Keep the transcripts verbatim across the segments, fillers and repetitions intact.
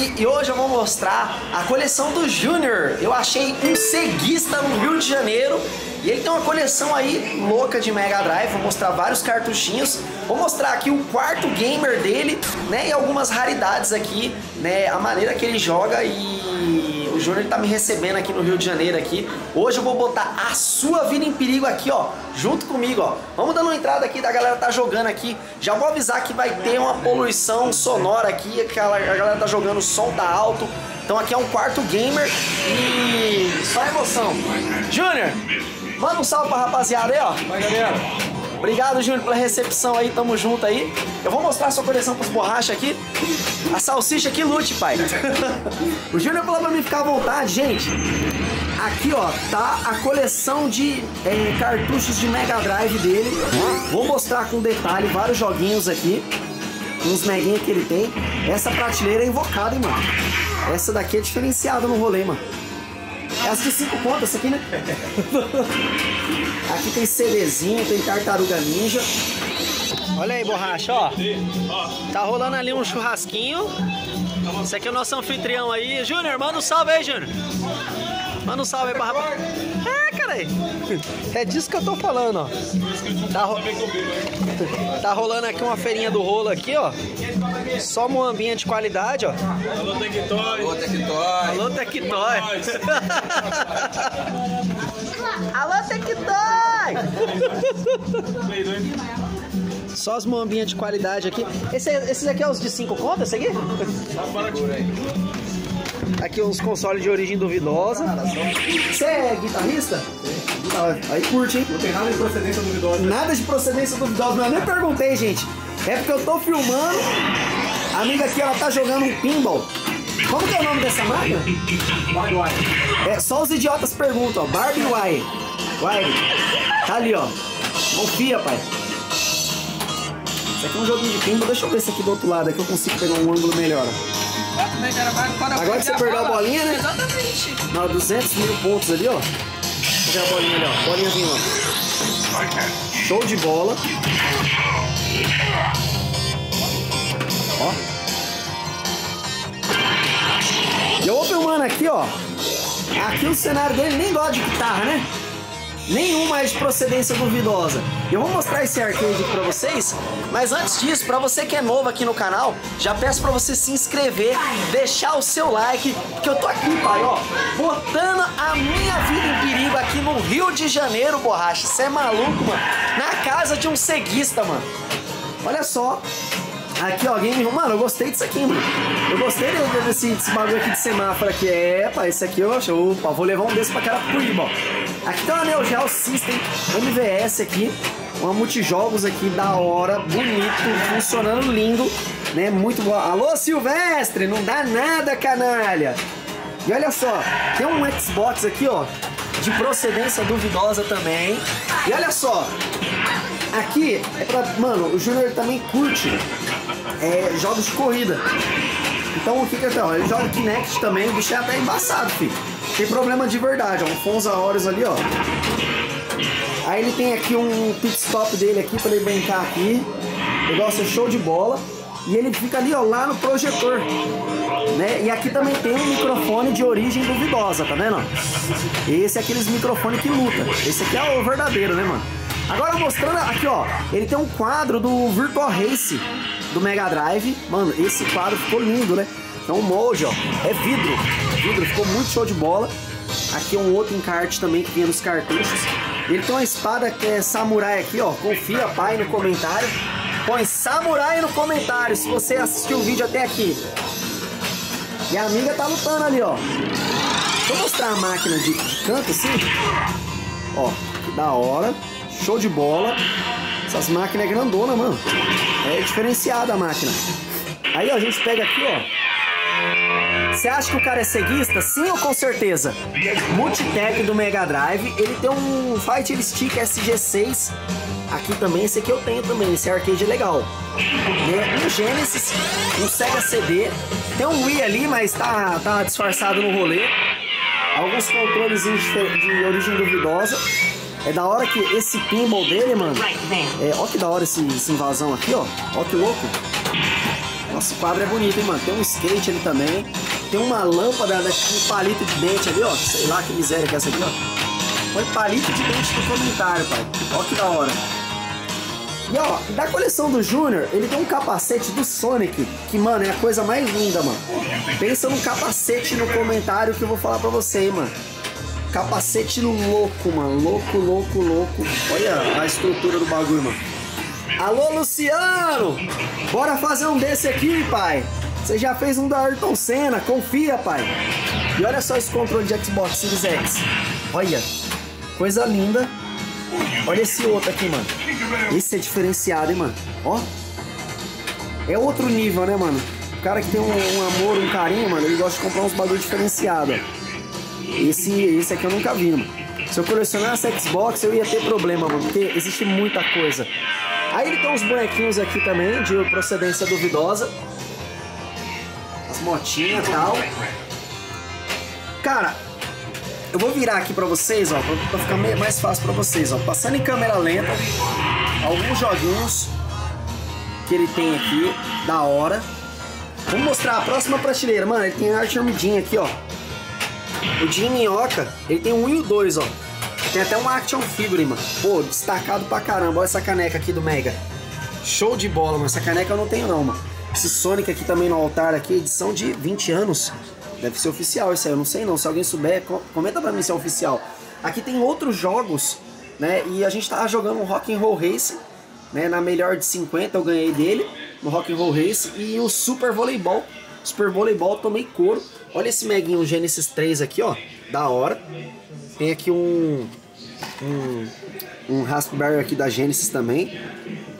E, e hoje eu vou mostrar a coleção do Júnior. Eu achei um ceguista no Rio de Janeiro e ele tem uma coleção aí louca de Mega Drive. Vou mostrar vários cartuchinhos, vou mostrar aqui o quarto gamer dele, né, e algumas raridades aqui, né, a maneira que ele joga. E o Júnior tá me recebendo aqui no Rio de Janeiro aqui. Hoje eu vou botar a sua vida em perigo aqui, ó, junto comigo, ó. Vamos dando uma entrada aqui, da galera tá jogando aqui. Já vou avisar que vai ter uma poluição sonora aqui, que a galera tá jogando, o som tá alto. Então aqui é um quarto gamer e só emoção. Júnior, manda um salve pra rapaziada aí, ó. Vai, galera. Obrigado, Júnior, pela recepção aí, tamo junto aí. Eu vou mostrar a sua coleção pros borrachas aqui. A salsicha que lute, pai. O Júnior falou pra mim ficar à vontade, gente. Aqui, ó, tá a coleção de é, cartuchos de Mega Drive dele. Vou mostrar com detalhe vários joguinhos aqui. Uns meguinhos que ele tem. Essa prateleira é invocada, hein, mano. Essa daqui é diferenciada no rolê, mano. Essa de cinco pontas, essa aqui, né? Aqui tem CDzinho, tem Tartaruga Ninja. Olha aí, borracha, ó. Tá rolando ali um churrasquinho. Esse aqui é o nosso anfitrião aí. Júnior, manda um salve aí, Júnior. Manda um salve aí pra rapaz. É, caralho. É disso que eu tô falando, ó. Tá, ro... tá rolando aqui uma feirinha do rolo aqui, ó. Só moambinha de qualidade, ó. Alô, Tech Toys. Alô, Tech Toys. Alô, Tech Toys. Alô, Tech Toys. Só as moambinhas de qualidade aqui. Esse, esses aqui é os de cinco contas, esse aqui? Aqui uns consoles de origem duvidosa. Você é guitarrista? Aí curte, hein? Não tem nada de procedência duvidosa. Nada de procedência duvidosa, mas eu nem perguntei, gente. É porque eu tô filmando. A amiga aqui, ela tá jogando um pinball. Como que é o nome dessa máquina? Barbie Wire. É, só os idiotas perguntam, ó. Barbie Wire. Wire. Tá ali, ó. Confia, pai. Isso aqui é um joguinho de pinball. Deixa eu ver esse aqui do outro lado, que eu consigo pegar um ângulo melhor. Agora que você perdeu a bolinha, né? Exatamente. Não, duzentos mil pontos ali, ó. Olha a bolinha ali, ó. Bolinha vindo, ó. Show de bola. Ó. E eu vou filmando aqui, ó. Aqui o cenário dele nem gosta de guitarra, né? Nenhuma é de procedência duvidosa. Eu vou mostrar esse arcade pra vocês, mas antes disso, pra você que é novo aqui no canal, já peço pra você se inscrever, deixar o seu like, que eu tô aqui, pai, ó, botando a minha vida em perigo aqui no Rio de Janeiro, borracha. Você é maluco, mano? Na casa de um ceguista, mano. Olha só. Aqui, ó, game room. Mano, eu gostei disso aqui, mano. Eu gostei desse, desse bagulho aqui de semáforo aqui. É, pá, esse aqui eu acho. Opa, vou levar um desse pra Carapuíba, ó. Aqui tem uma Neo Geo System M V S aqui. Uma multijogos aqui, da hora, bonito, funcionando lindo, né? Muito bom. Alô, Silvestre, não dá nada, canalha. E olha só, tem um Xbox aqui, ó, de procedência duvidosa também. E olha só. Aqui é pra. Mano, o Júnior também curte é, jogos de corrida. Então o que que ele tá? Ele joga Kinect também, o bicho é até embaçado, filho. Tem problema de verdade, ó. Um Fonza Horus ali, ó. Aí ele tem aqui um pit stop dele aqui pra ele brincar aqui. O negócio é show de bola. E ele fica ali, ó, lá no projetor, né? E aqui também tem um microfone de origem duvidosa, tá vendo? Esse é aqueles microfones que luta. Esse aqui é o verdadeiro, né, mano? Agora mostrando aqui, ó, ele tem um quadro do Virtual Race do Mega Drive. Mano, esse quadro ficou lindo, né? Então o molde, ó, é vidro. Vidro, ficou muito show de bola. Aqui é um outro encarte também que vinha nos cartuchos. Ele tem uma espada que é samurai aqui, ó. Confia, pai, no comentário. Põe samurai no comentário se você assistiu o vídeo até aqui. E a amiga tá lutando ali, ó. Deixa eu mostrar a máquina de canto assim. Ó, que da hora. Show de bola. Essas máquinas é grandona, mano. É diferenciada a máquina. Aí, ó, a gente pega aqui, ó. Você acha que o cara é ceguista? Sim ou com certeza? Multitech do Mega Drive. Ele tem um Fighter Stick S G seis. Aqui também. Esse aqui eu tenho também. Esse arcade é legal. Um Genesis. Um Sega C D. Tem um Wii ali, mas tá, tá disfarçado no rolê. Alguns controles de origem duvidosa. É da hora que esse pinball dele, mano. É, ó que da hora esse, esse invasão aqui, ó. Ó que louco. Ó, Nossa, o quadro é bonito, hein, mano? Tem um skate ali também. Tem uma lâmpada, né? Um palito de dente ali, ó. Sei lá que miséria que é essa aqui, ó. Põe palito de dente no comentário, pai. Ó que da hora. E ó, da coleção do Júnior, ele tem um capacete do Sonic, que, mano, é a coisa mais linda, mano. Pensa num capacete no comentário que eu vou falar pra você, hein, mano. Capacete louco, mano. Louco, louco, louco. Olha a estrutura do bagulho, mano. Alô, Luciano! Bora fazer um desse aqui, pai. Você já fez um da Ayrton Senna. Confia, pai. E olha só esse controle de Xbox Series X. Olha. Coisa linda. Olha esse outro aqui, mano. Esse é diferenciado, hein, mano. Ó. É outro nível, né, mano? O cara que tem um, um amor, um carinho, mano, ele gosta de comprar uns bagulho diferenciado. Esse, esse aqui eu nunca vi, mano. Se eu colecionasse Xbox, eu ia ter problema, mano, porque existe muita coisa. Aí ele tem uns bonequinhos aqui também, de procedência duvidosa. As motinhas e tal. Cara, eu vou virar aqui pra vocês, ó, pra ficar mais fácil pra vocês, ó. Passando em câmera lenta, alguns joguinhos que ele tem aqui, da hora. Vamos mostrar a próxima prateleira. Mano, ele tem a arte armidinha aqui, ó. O Jim Minhoca, ele tem um e o dois, ó. Tem até um action figure, mano. Pô, destacado pra caramba. Olha essa caneca aqui do Mega. Show de bola, mano. Essa caneca eu não tenho, não, mano. Esse Sonic aqui também no altar aqui, edição de vinte anos. Deve ser oficial isso aí, eu não sei não. Se alguém souber, comenta pra mim se é oficial. Aqui tem outros jogos, né? E a gente tava jogando um Rock 'n' Roll Race, né? Na melhor de cinquenta eu ganhei dele, no Rock 'n' Roll Race. E o Super Voleibol. Super Voleibol, tomei couro. Olha esse Meguinho Genesis três aqui, ó. Da hora. Tem aqui um... Um... Um Raspberry aqui da Genesis também.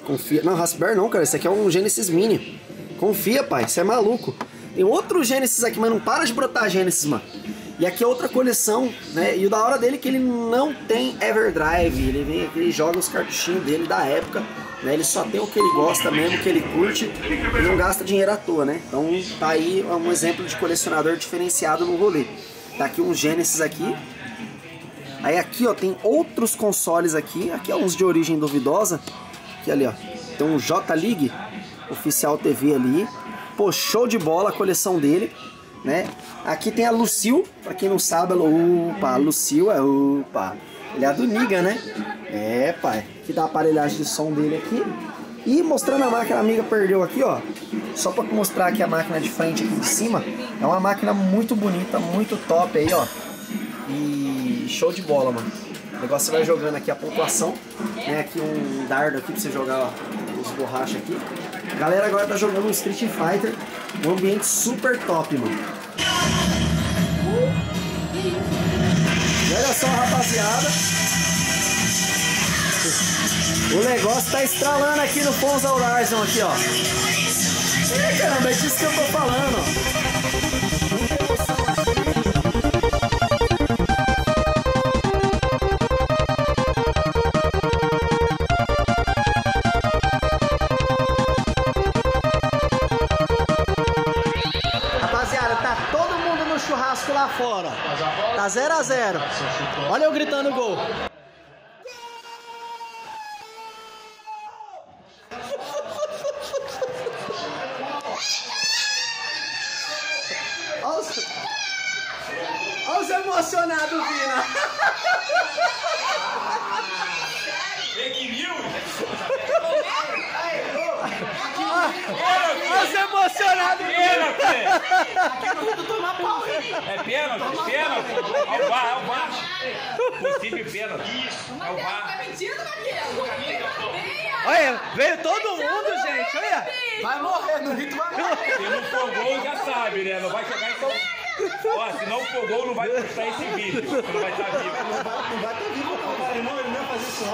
Confia... Não, Raspberry não, cara. Esse aqui é um Genesis Mini. Confia, pai. Você é maluco. Tem outro Genesis aqui, mas não para de brotar Genesis, mano. E aqui é outra coleção, né? E o da hora dele é que ele não tem Everdrive. Ele vem aqui, ele joga os cartuchinhos dele da época, né? Ele só tem o que ele gosta mesmo, o que ele curte. E não gasta dinheiro à toa, né? Então tá aí um exemplo de colecionador diferenciado no rolê. Tá aqui um Genesis aqui. Aí aqui, ó, tem outros consoles aqui. Aqui é uns de origem duvidosa. Aqui ali, ó. Tem um J-League Oficial T V ali. Pô, show de bola a coleção dele, né? Aqui tem a Lucille, pra quem não sabe, ela... Opa, a Lucille é... Opa, ele é a do Niga, né? É, pai. Aqui dá a aparelhagem de som dele aqui. E mostrando a máquina, a amiga perdeu aqui, ó. Só pra mostrar aqui a máquina de frente aqui de cima. É uma máquina muito bonita, muito top aí, ó. E show de bola, mano. O negócio vai jogando aqui a pontuação. Tem aqui um dardo aqui pra você jogar, ó, os borrachas aqui. A galera agora tá jogando um Street Fighter. Um ambiente super top, mano. E olha só, rapaziada. O negócio tá estralando aqui no Fonza Horizon, aqui, ó. E, caramba, é disso que eu tô falando, ó. Tá zero a zero. Olha eu gritando gol. Olha os, olha os emocionados, Vina. Olha os emocionados, Vina. É pênalti, é pênalti. É o V A R, é o V A R. Possível pênalti. Isso, é o V A R. Tá mentindo, Matheus. Olha, veio todo mundo, gente. Olha. Vai morrer, no Rio vai morrer. Se não for gol, já sabe, né? Não vai jogar, então. Ó, se não for gol, não vai postar esse vídeo. Não vai estar vivo. Não vai estar vivo, compadre. Ele não vai fazer isso,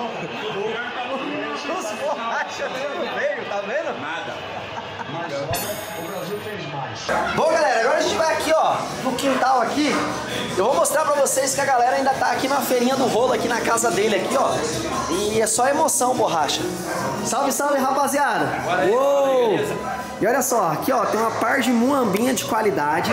não. Os borrachas não veio, tá vendo? Nada. Mas o Brasil fez mais. Bom, galera, agora a gente vai aqui, ó, no quintal aqui. Eu vou mostrar pra vocês que a galera ainda tá aqui na feirinha do rolo, aqui na casa dele, aqui, ó. E é só emoção, borracha. Salve, salve, rapaziada. Uou! E olha só, aqui, ó, tem uma par de muambinha de qualidade.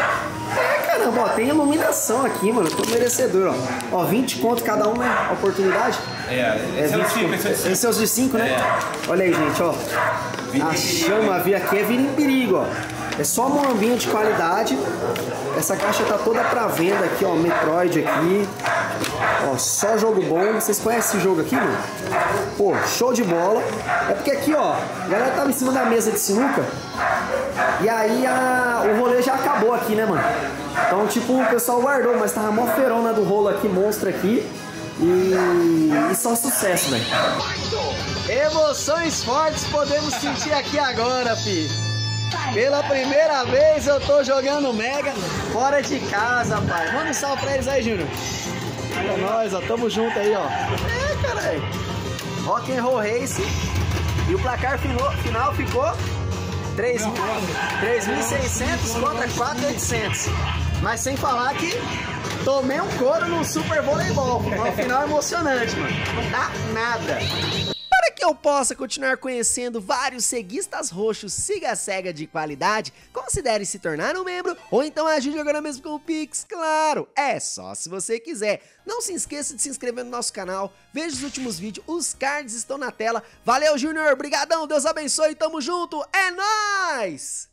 Caramba, ó, tem iluminação aqui, mano. Tô merecedor, ó. Ó, vinte conto cada uma, né? Oportunidade. É, esse é os de cinco. Esse é os de cinco, né? É. Olha aí, gente, ó. A chama via aqui é vira em perigo, ó. É só moambinho de qualidade. Essa caixa tá toda pra venda aqui, ó. Metroid aqui. Ó, só jogo bom. Vocês conhecem esse jogo aqui, mano? Pô, show de bola. É porque aqui, ó, a galera tava em cima da mesa de sinuca. E aí a... o rolê já acabou aqui, né, mano? Então, tipo, o pessoal guardou, mas tava mó ferona do rolo aqui, monstro aqui. E, e só sucesso, velho. Emoções fortes podemos sentir aqui agora, fi. Pela primeira vez eu tô jogando Mega fora de casa, pai. Manda um salve pra eles aí, Júnior. É nóis, ó. Tamo junto aí, ó. É, caralho. Rock 'n' Roll Race. E o placar final, final ficou três mil e seiscentos contra quatro mil e oitocentos. Mas sem falar que tomei um couro no Super Voleibol. Foi um final emocionante, mano. Dá nada. Para que eu possa continuar conhecendo vários ceguistas roxos Siga Sega de qualidade, considere se tornar um membro ou então ajude agora mesmo com o Pix, claro, é só se você quiser. Não se esqueça de se inscrever no nosso canal, veja os últimos vídeos, os cards estão na tela. Valeu, Júnior, brigadão, Deus abençoe, tamo junto, é nóis!